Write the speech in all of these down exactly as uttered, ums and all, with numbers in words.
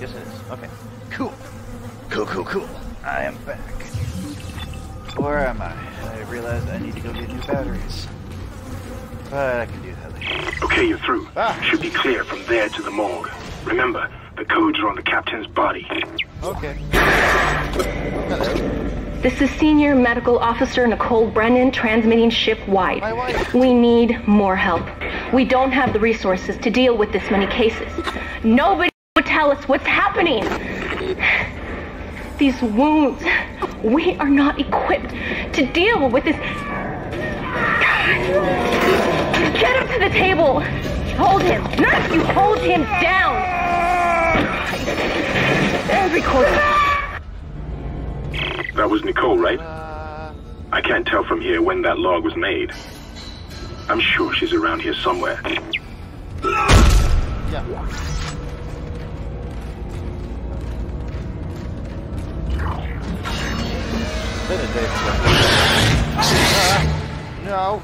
Yes, it is. Okay. Cool. Cool, cool, cool. I am back. Or am I? I realized I need to go get new batteries. But I can do that later. Okay, you're through. Ah. Should be clear from there to the morgue. Remember, the codes are on the captain's body. Okay. Hello. This is Senior Medical Officer Nicole Brennan transmitting ship-wide. We need more help. We don't have the resources to deal with this many cases. Nobody would tell us what's happening. These wounds, we are not equipped to deal with this. Get him to the table. Hold him. Nurse, you hold him down. And record him. That was Nicole, right? Uh, I can't tell from here when that log was made. I'm sure she's around here somewhere. Yeah. Uh, no. No.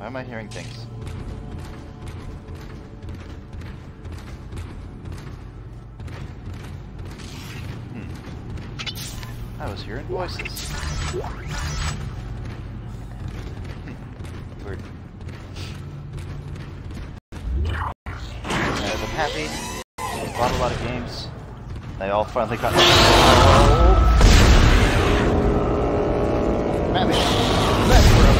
Am I hearing things? Hmm. I was hearing voices. Hmm. Weird. As I'm happy. I bought a lot of games. They all finally got. Oh. Mammy. Let's go.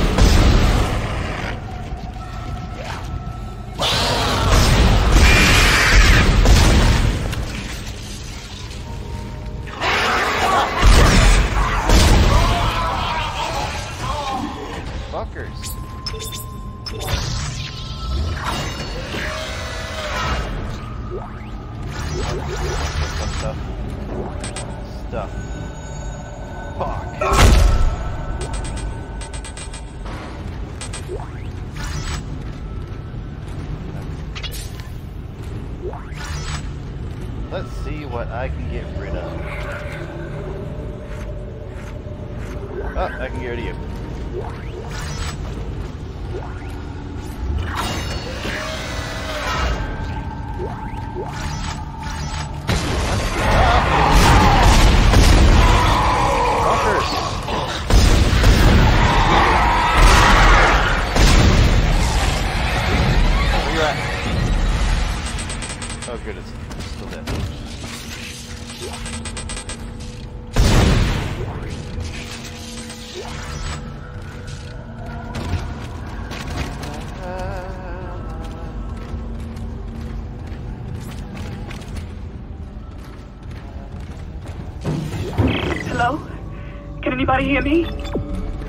Hear me?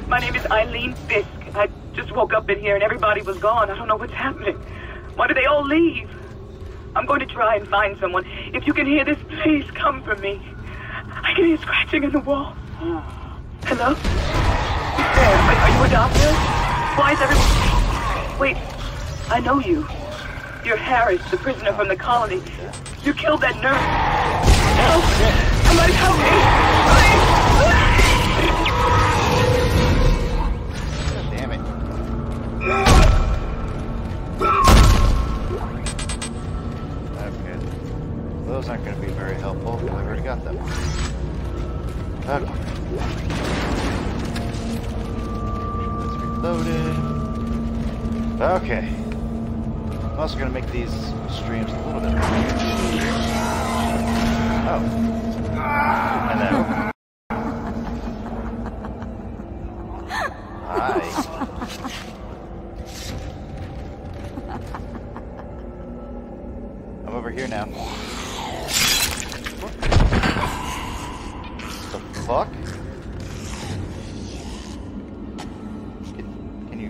My name is Eileen Fisk. I just woke up in here and everybody was gone. I don't know what's happening. Why did they all leave? I'm going to try and find someone. If you can hear this, please come for me. I can hear scratching in the wall. Hello? There. Wait, are you a doctor? Why is everyone... Wait, I know you. You're Harris, the prisoner from the colony. You killed that nurse. Help! Somebody help me! Please! Those aren't going to be very helpful. I've already got them. Okay. That's reloaded. Okay. I'm also going to make these streams a little bit longer. Oh. fuck? Can, can you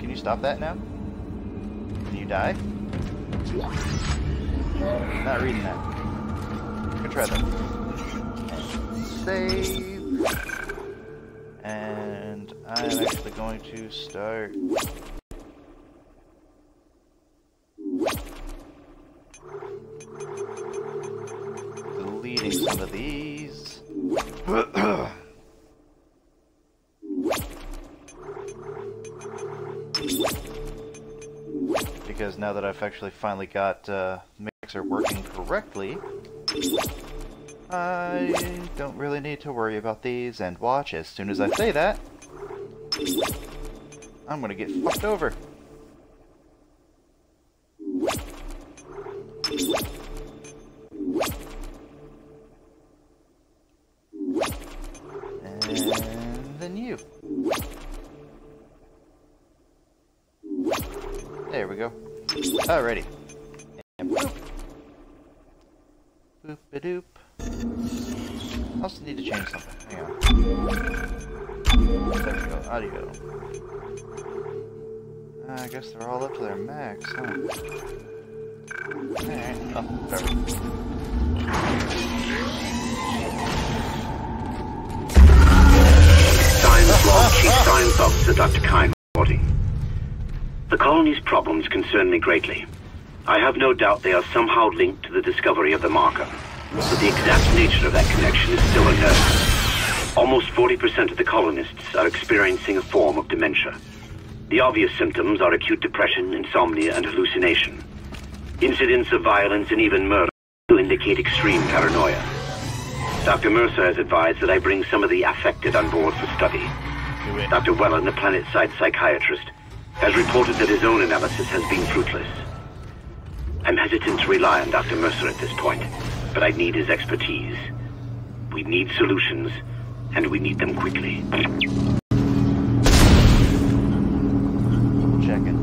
can you stop that now? Can you die? I'm not reading that. I'm gonna try that. Save. And I'm actually going to start. Some of these. Because now that I've actually finally got uh, Mixer working correctly, I don't really need to worry about these. And watch, as soon as I say that, I'm gonna get fucked over. Alrighty. And boop. Boop-a-doop. I also need to change something. Hang on. There we go. Audio. Uh, I guess they're all up to their max, huh? Alright. Oh, whatever. Chief Science Officer Doctor Kine. The colony's problems concern me greatly. I have no doubt they are somehow linked to the discovery of the marker, but the exact nature of that connection is still unknown. Almost forty percent of the colonists are experiencing a form of dementia. The obvious symptoms are acute depression, insomnia, and hallucination. Incidents of violence and even murder do indicate extreme paranoia. Doctor Mercer has advised that I bring some of the affected on board for study. Doctor Wellen, the planet-side psychiatrist, has reported that his own analysis has been fruitless. I'm hesitant to rely on Doctor Mercer at this point, but I need his expertise. We need solutions, and we need them quickly. Check it.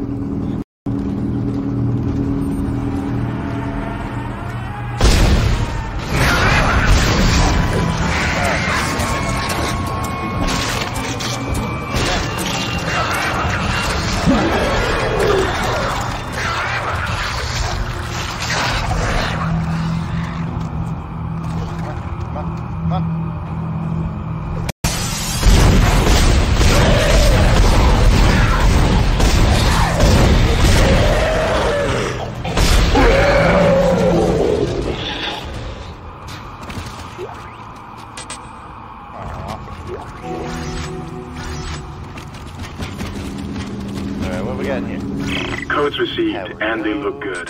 And they look good.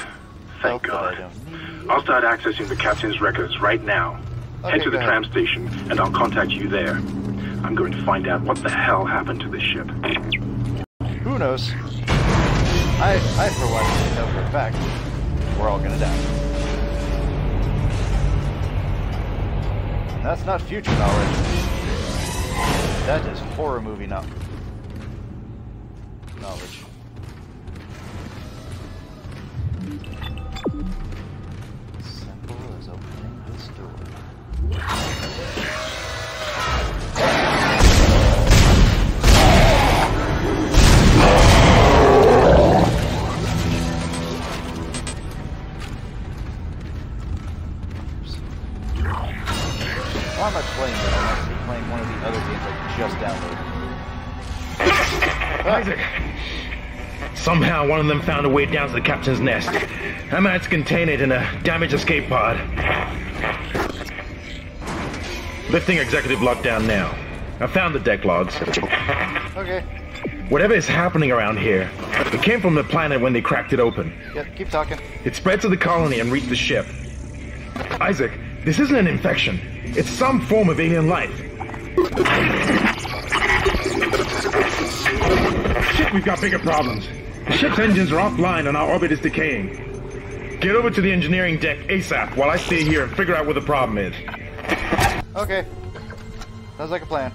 Thank God. I'll start accessing the captain's records right now. Okay, head to the tram station, and I'll contact you there. I'm going to find out what the hell happened to this ship. Who knows? I, I for one, know for a fact we're all gonna die. And that's not future knowledge. That is horror movie knowledge. Knowledge. Simple as opening this door. Somehow one of them found a way down to the captain's nest. I managed to contain it in a damaged escape pod. Lifting executive lockdown now. I found the deck logs. Okay. Whatever is happening around here, it came from the planet when they cracked it open. Yeah, keep talking. It spread to the colony and reached the ship. Isaac, this isn't an infection. It's some form of alien life. Shit, we've got bigger problems. The ship's engines are offline and our orbit is decaying. Get over to the engineering deck ASAP while I stay here and figure out what the problem is. Okay. Sounds like a plan.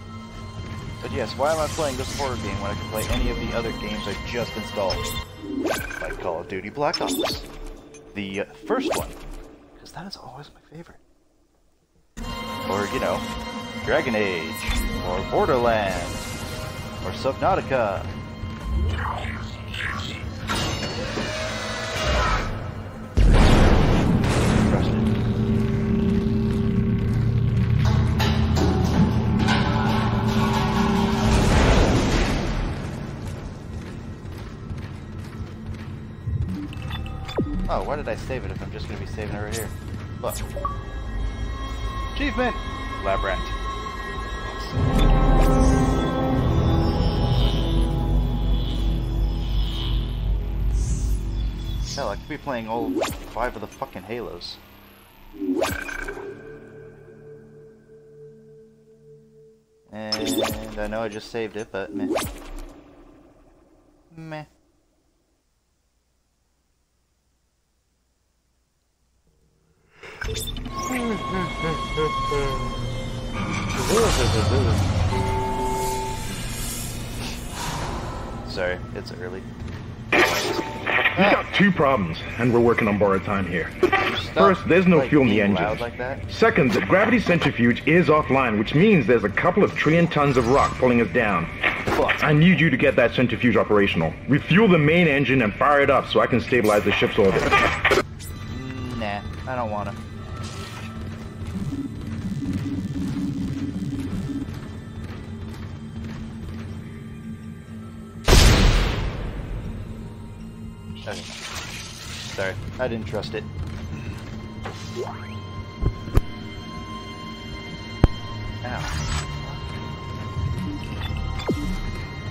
But yes, why am I playing this horror game when I can play any of the other games I just installed? Like Call of Duty Black Ops. The first one. Because that is always my favorite. Or, you know, Dragon Age, or Borderlands, or Subnautica. Oh, why did I save it if I'm just going to be saving it right here? Look. Achievement! Lab rat. Hell, I could be playing all five of the fucking Halos. And I know I just saved it, but meh. Meh. Sorry, it's early. We got two problems, and we're working on borrowed time here. Stop. First, there's no like fuel in the engine. Like that. Second, the gravity centrifuge is offline, which means there's a couple of trillion tons of rock pulling us down. Fuck. I need you to get that centrifuge operational. Refuel the main engine and fire it up so I can stabilize the ship's orbit. Nah, I don't wanna. Okay. Sorry, I didn't trust it. Ow.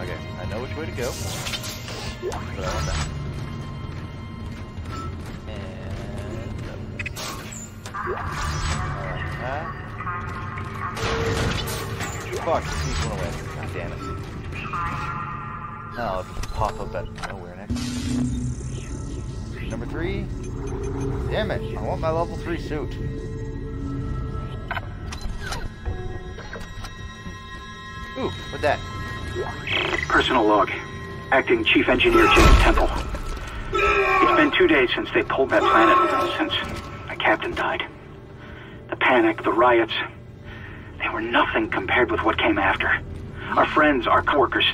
Okay, I know which way to go. But I want that. And... Alright, uh... Fuck, he's going away. God damn it. Now I'll pop up at nowhere next. Number three. Damn it! I want my level three suit. Ooh, what's that? Personal log. Acting Chief Engineer Jim Temple. It's been two days since they pulled that planet. Since my captain died. The panic, the riots. They were nothing compared with what came after. Our friends, our coworkers,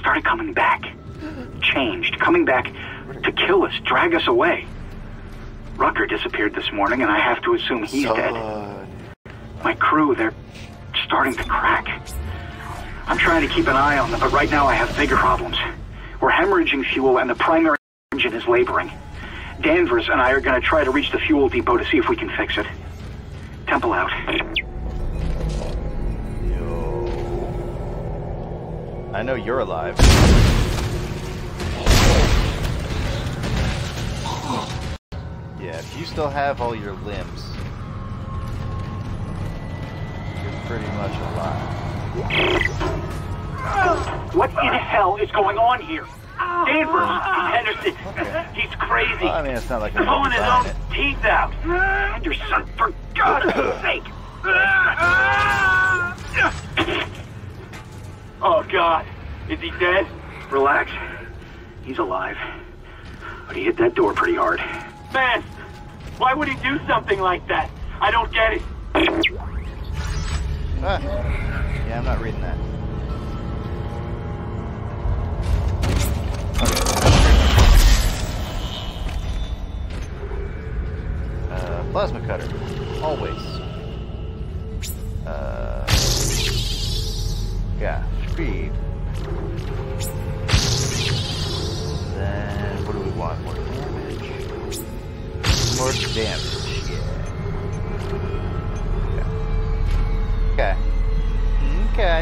started coming back. Changed, coming back. To kill us, drag us away. Rucker disappeared this morning, and I have to assume he's so, dead. Uh... My crew, they're starting to crack. I'm trying to keep an eye on them, but right now I have bigger problems. We're hemorrhaging fuel, and the primary engine is laboring. Danvers and I are going to try to reach the fuel depot to see if we can fix it. Temple out. Yo. I know you're alive. Yeah, if you still have all your limbs, you're pretty much alive. What in hell is going on here? Danvers, Henderson, okay. He's crazy. Well, I mean, it's not like I'm pulling his own it. teeth out. Henderson, for God's sake! Oh God, is he dead? Relax, he's alive, but he hit that door pretty hard. Man, why would he do something like that? I don't get it. Ah. Yeah, I'm not reading that. Uh, plasma cutter. Always. Uh, yeah, speed. Then, what do we want? More damage. More damage, yeah. Okay. Okay.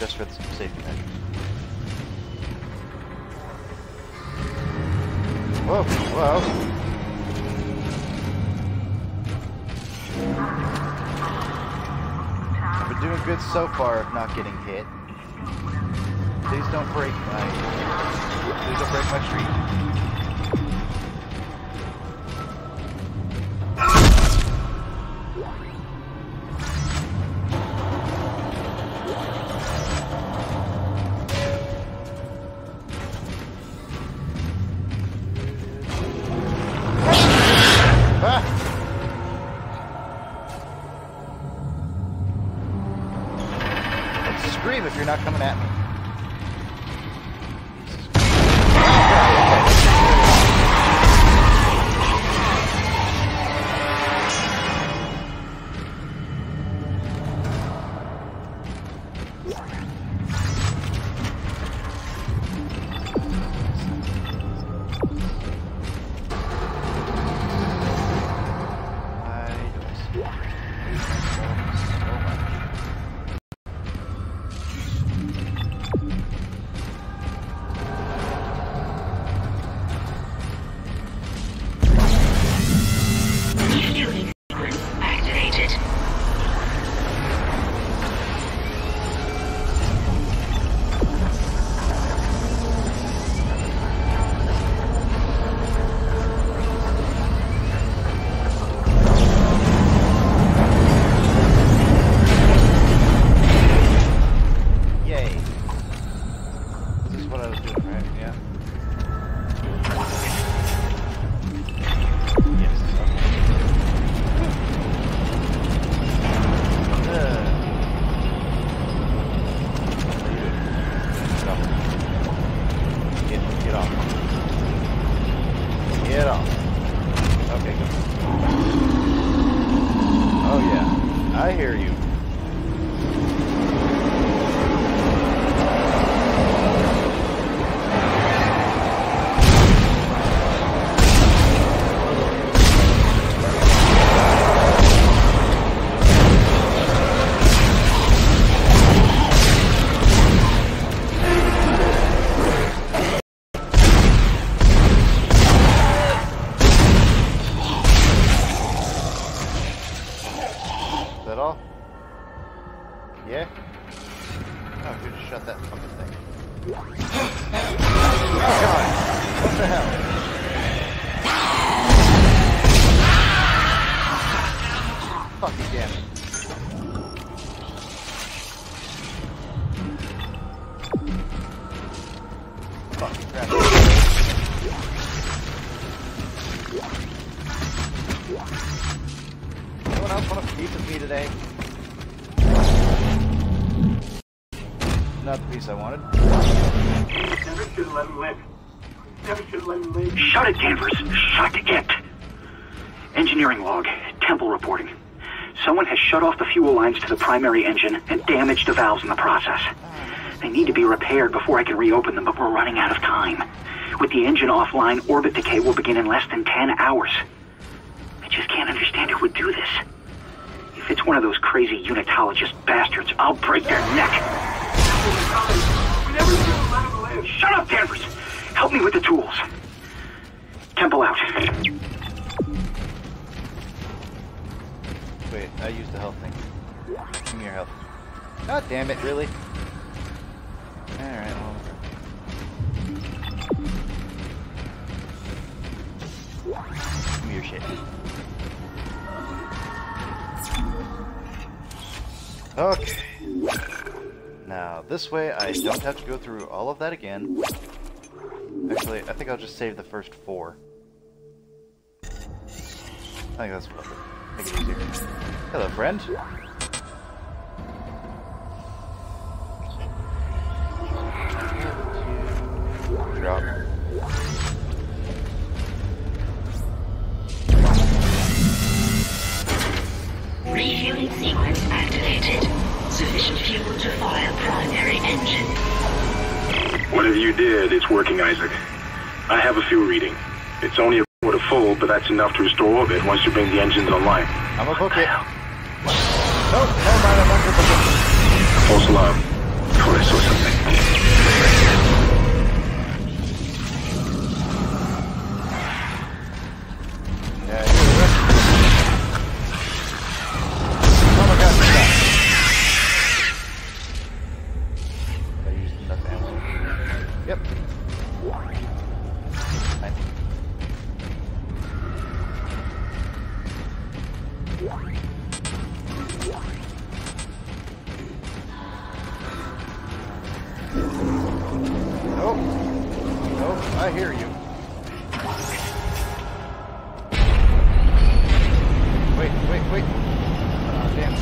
Just for the safety measure. Whoa, whoa. Doing good so far of not getting hit. Please don't break my... Please don't break my tree. scream if you're not coming at me. Shut it, Danvers. Shut it. Engineering log. Temple reporting. Someone has shut off the fuel lines to the primary engine and damaged the valves in the process. They need to be repaired before I can reopen them, but we're running out of time. With the engine offline, orbit decay will begin in less than ten hours. I just can't understand who would do this. If it's one of those crazy unitologist bastards, I'll break their neck. We never should have let him live. Shut up, Danvers. Help me with the tools. Temple out. Wait, I used the health thing. Give me your health. God damn it, really? Alright, well. Give me your shit. Okay. Now, this way I don't have to go through all of that again. Actually, I think I'll just save the first four. I think that's what I'll make it easier. Hello, friend. Drop. Refueling sequence activated. Sufficient fuel to fire primary engine. Whatever you did, it's working, Isaac. I have a fuel reading. It's only a quarter full, but that's enough to restore orbit once you bring the engines online. I'm gonna book it. Nope, never mind, I'm not gonna book it. False alarm. I thought I saw something. Yeah, oh my god, stop. I used enough ammo. Yep. Wait, wait, wait. Uh, damn.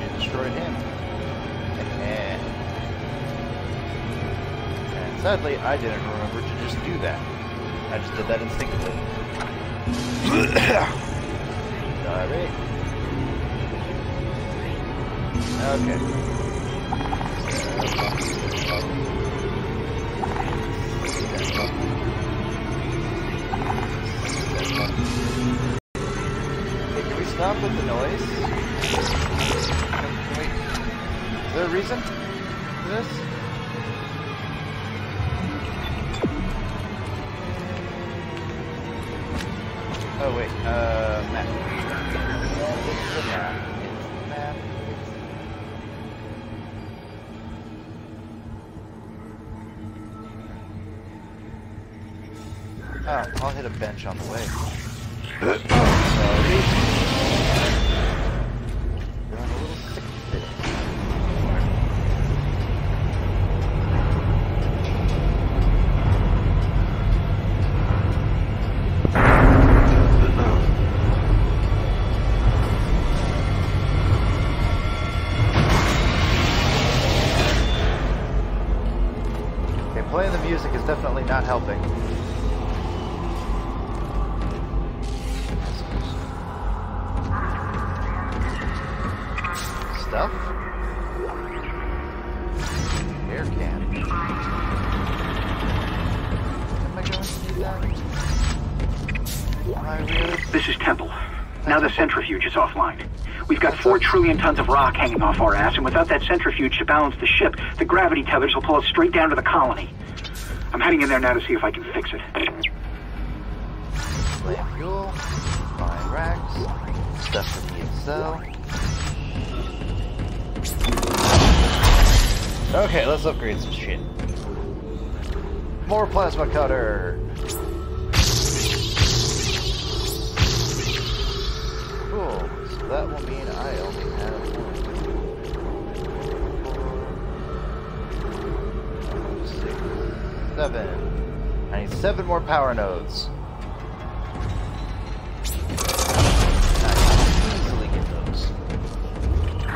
already destroyed him. And sadly, I didn't remember to just do that. I just did that instinctively. Sorry. Okay. Hey, can we stop with the noise? Wait. Is there a reason for this? Oh wait, uh, map. It's the map. It's the map. Oh, I'll hit a bench on the way. Sorry. You're on a little sick bit. Definitely not helping. Stuff? Air can. Am I going to do that? Am I really? This is Temple. Now the centrifuge is offline. We've got four trillion tons of rock hanging off our ass, and without that centrifuge to balance the ship, the gravity tethers will pull us straight down to the colony. I'm heading in there now to see if I can fix it. Play fuel, mine racks, stuff for me to sell. Okay, let's upgrade some shit. More plasma cutter! Cool, so that will mean I only have one. Seven. I need seven more power nodes. I can easily get those. Okay.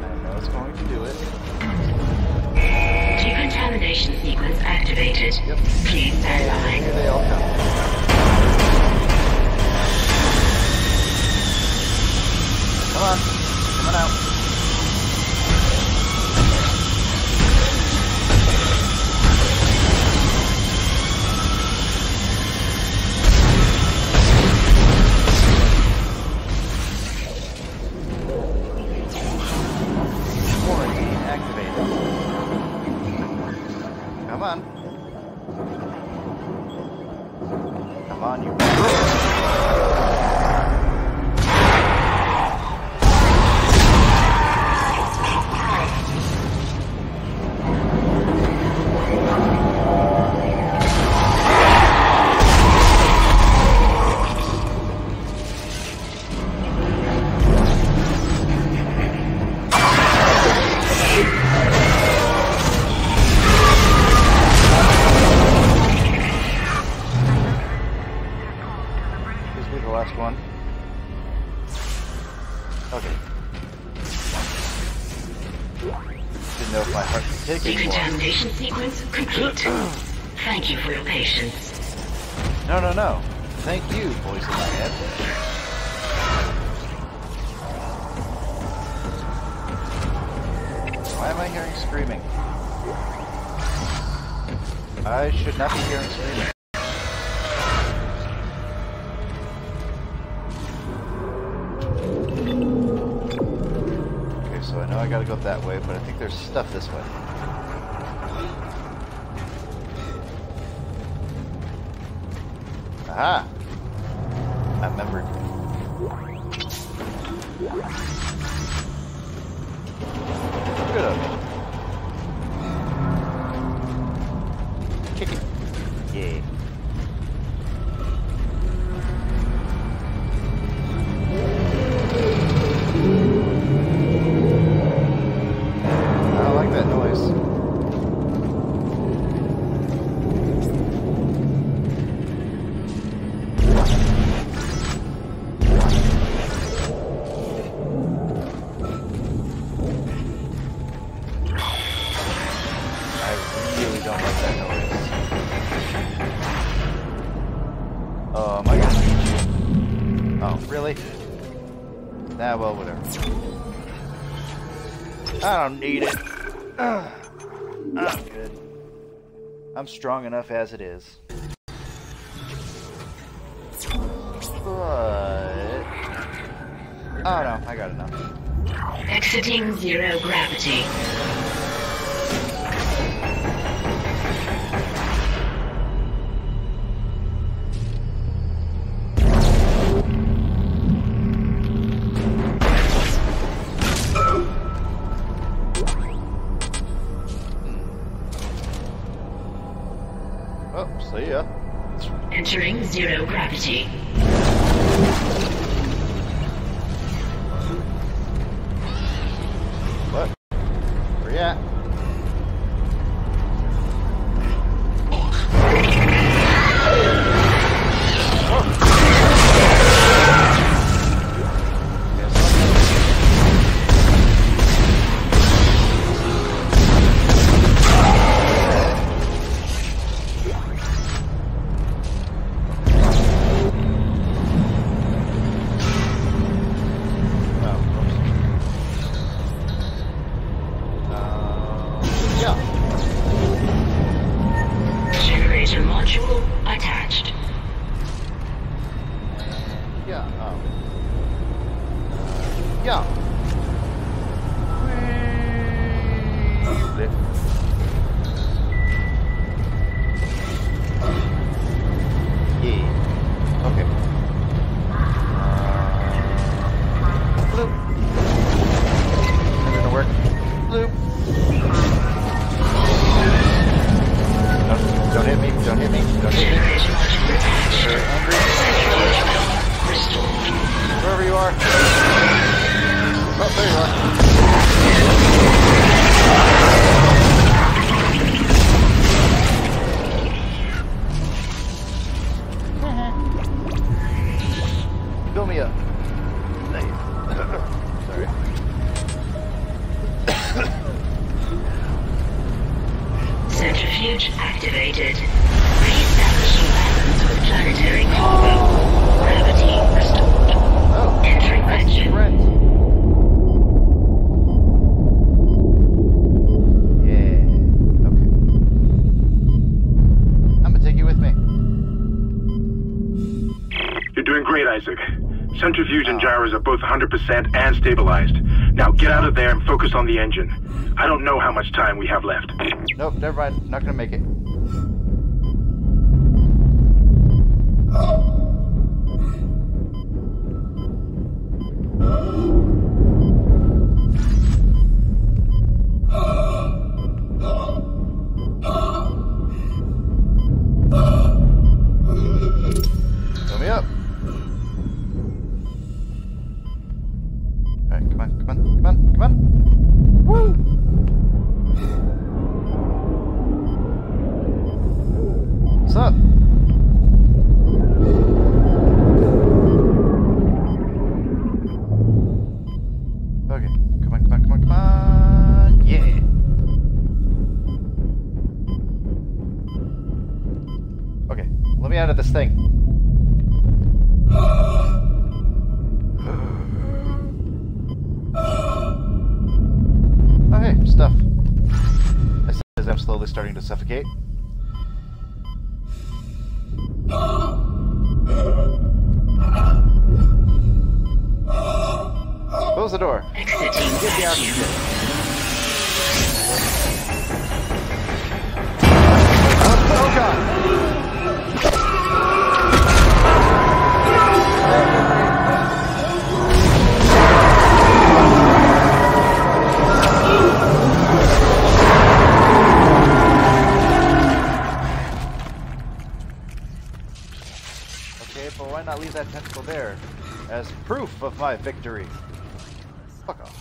I know it's going to do it. Decontamination sequence activated. Yep. Please stand by. Here they all come. Come on. Come on out. Stuff this way. Aha! I remembered. Good of me. Kick it. Yeah. I like that noise. Oh, really? Nah, well, whatever. I don't need it. Ugh. I'm good. I'm strong enough as it is. But... oh no, I got enough. Exiting zero gravity. Oh, see ya. Entering zero gravity. Centrifuge and gyros are both one hundred percent and stabilized. Now get out of there and focus on the engine. I don't know how much time we have left. Nope, never mind. Not gonna make it. Victory. Fuck off.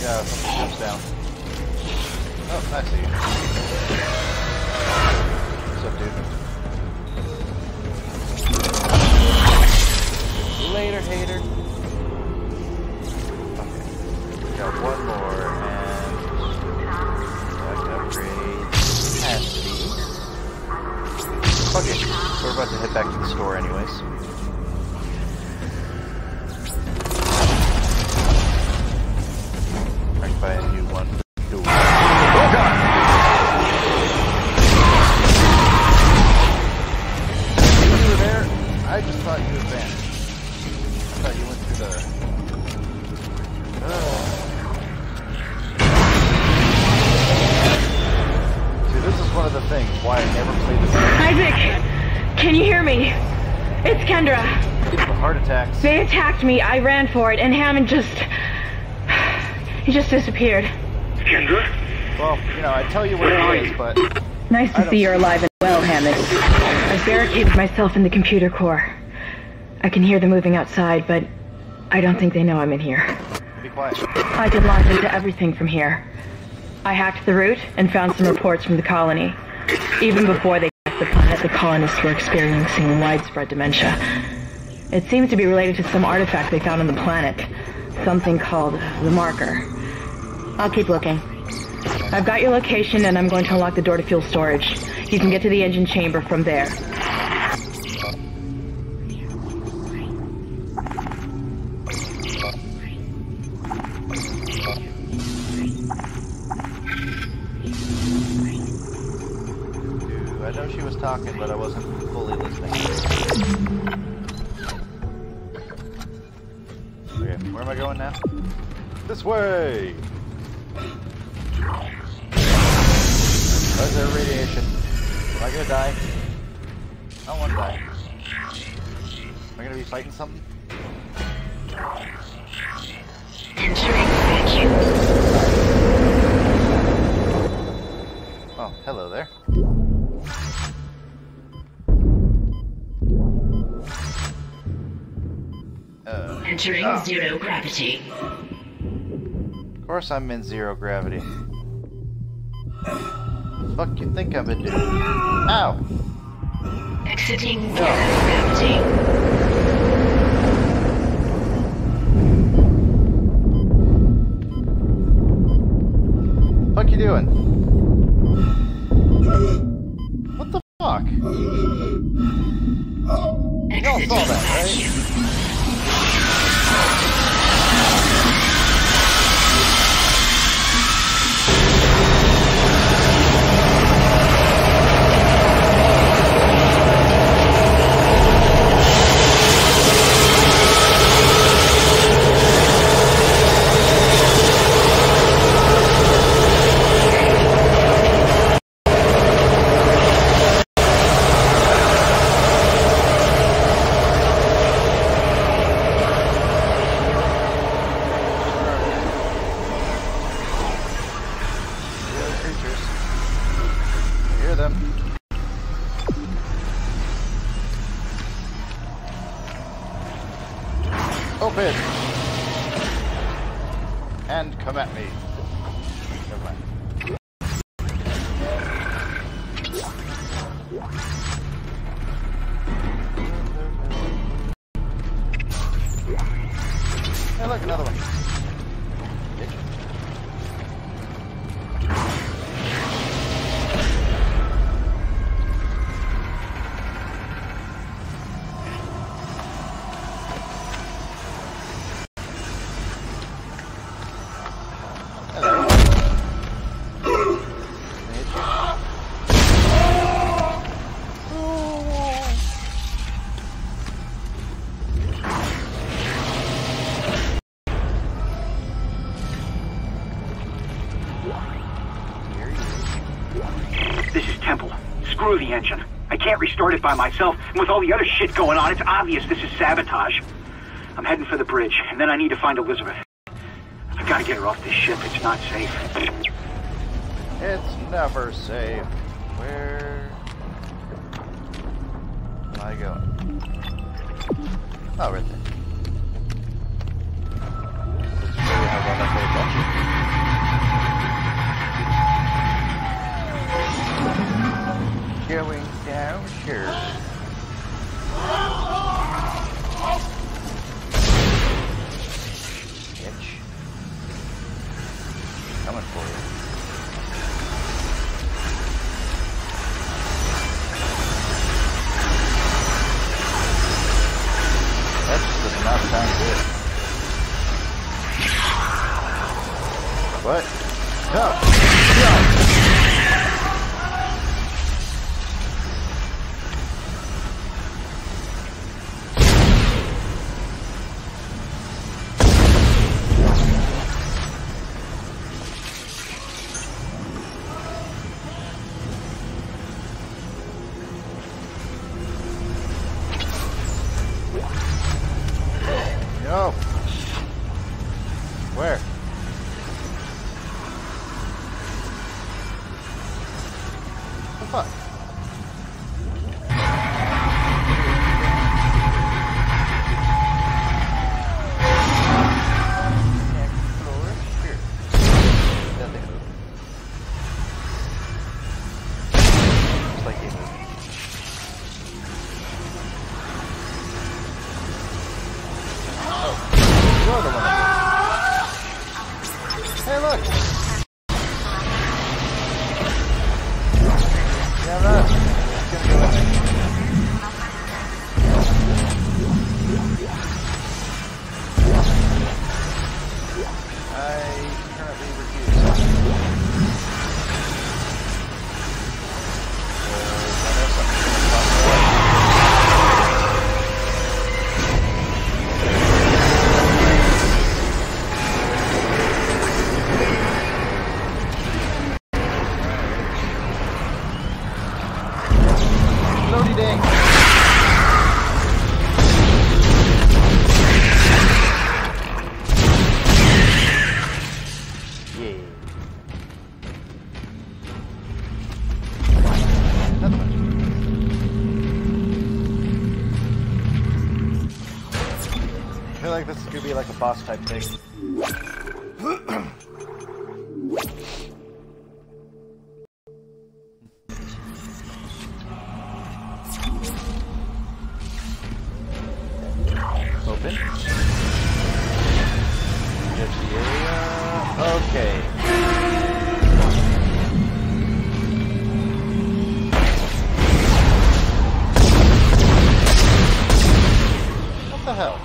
Yeah, something comes down. Oh, I see. What's up, dude? Later, hater. Okay. Got one more, and I can upgrade capacity. Fuck it. We're about to head back to the store anyways. I can buy a new one. Ooh. Oh god! I just thought you advanced. I thought you went through the... Ugh. See, this is one of the things why I never played this game. Isaac! Can you hear me? It's Kendra. The heart attacks. They attacked me, I ran for it, and Hammond just... he just disappeared. Kendra? Well, you know, I tell you what it is, but... Nice to see you're alive and well, Hammond. I barricaded myself in the computer core. I can hear them moving outside, but I don't think they know I'm in here. Be quiet. I could lock into everything from here. I hacked the route and found some reports from the colony. Even before they hacked the planet, the colonists were experiencing widespread dementia. It seems to be related to some artifact they found on the planet. Something called the marker. I'll keep looking. I've got your location, and I'm going to unlock the door to fuel storage. You can get to the engine chamber from there. Dude, I know she was talking, but I wasn't fully listening. Okay, where am I going now? This way! Oh, is there radiation? Am I gonna die? I don't wanna die. Am I gonna be fighting something? Entering vacuum. Oh, hello there. Uh, Entering oh. zero gravity. Of course I'm in zero gravity. Fuck you think I'm gonna do? Ow! Exiting no. gravity. Fuck you doing? What the fuck? You all saw that, right? Started by myself, and with all the other shit going on, it's obvious this is sabotage. I'm heading for the bridge, and then I need to find Elizabeth. I've got to get her off this ship. It's not safe. It's never safe. Where am I going? Oh, right there. Going down here. What? No. Boss type thing. Open. Judge the area. Okay. What the hell?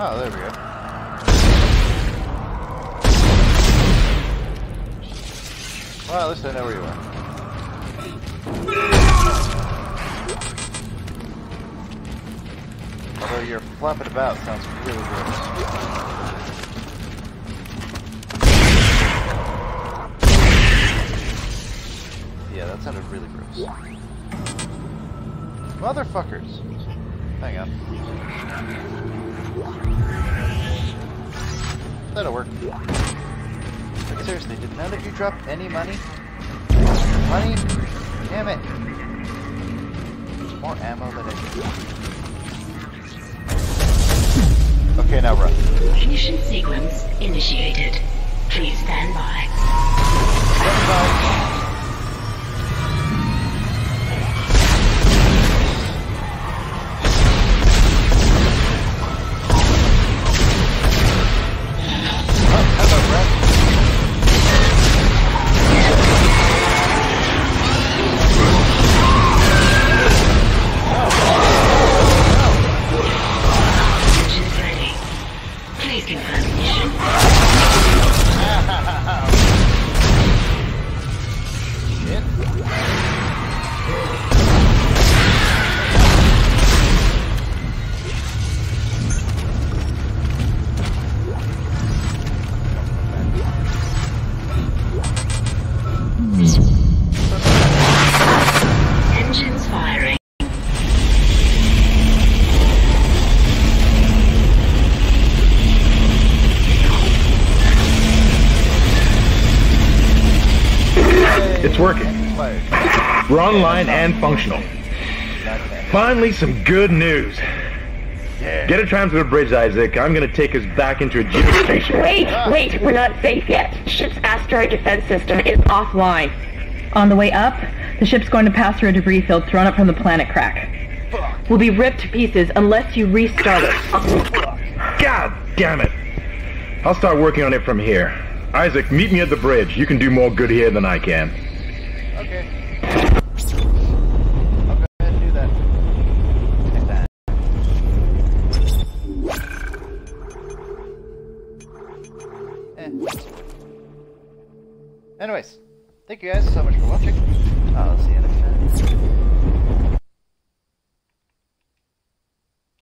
Oh, there we go. Well, at least I know where you are. Although you're flopping about sounds really gross. Yeah, that sounded really gross. Motherfuckers! Hang on. That'll work. Like, seriously, did none of you drop any money? Money? Damn it! There's more ammo than I can. Okay, now run. Ignition sequence initiated. Please stand by. Stand by. It's working. We're online and functional. Finally, some good news. Get a tram through the bridge, Isaac. I'm gonna take us back into a Jupiter station. Wait, wait, we're not safe yet. Ship's asteroid defense system is offline. On the way up, the ship's going to pass through a debris field thrown up from the planet crack. We'll be ripped to pieces unless you restart it. God damn it! I'll start working on it from here. Isaac, meet me at the bridge. You can do more good here than I can. Okay. I'll go ahead and do that. Do that. Eh. Anyways, thank you guys so much for watching. I'll see you next time.